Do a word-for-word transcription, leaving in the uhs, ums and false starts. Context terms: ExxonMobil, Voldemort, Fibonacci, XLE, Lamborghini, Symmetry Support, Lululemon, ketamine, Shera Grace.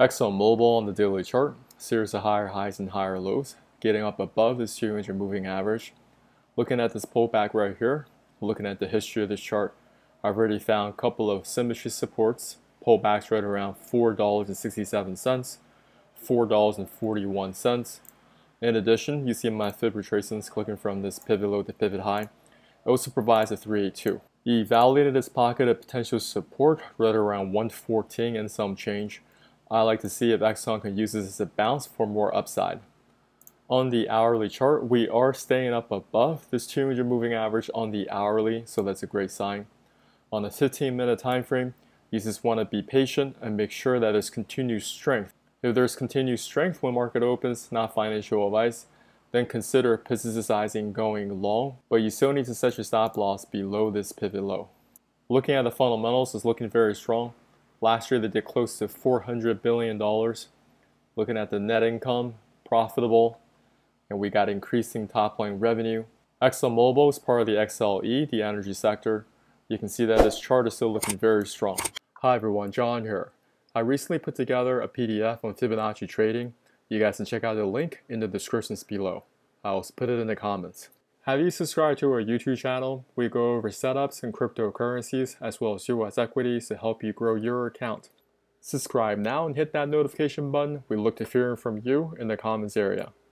ExxonMobil on the daily chart, series of higher highs and higher lows, getting up above this two hundred moving average. Looking at this pullback right here, looking at the history of this chart, I've already found a couple of symmetry supports, pullbacks right around four dollars and sixty-seven cents, four dollars and forty-one cents. In addition, you see my Fib retracements clicking from this pivot low to pivot high. It also provides a three eighty-two. Evaluated this pocket of potential support right around one fourteen and some change. I like to see if Exxon can use this as a bounce for more upside. On the hourly chart, we are staying up above this two hundred moving average on the hourly, so that's a great sign. On a fifteen minute time frame, you just want to be patient and make sure that there's continued strength. If there's continued strength when market opens, not financial advice, then consider positioning going long, but you still need to set your stop loss below this pivot low. Looking at the fundamentals, it's looking very strong. Last year they did close to four hundred billion dollars. Looking at the net income, profitable, and we got increasing top line revenue. ExxonMobil is part of the X L E, the energy sector. You can see that this chart is still looking very strong. Hi everyone, John here. I recently put together a P D F on Fibonacci trading. You guys can check out the link in the descriptions below. I will put it in the comments. Have you subscribed to our YouTube channel? We go over setups in cryptocurrencies as well as U S equities to help you grow your account. Subscribe now and hit that notification button. We look to hearing from you in the comments area.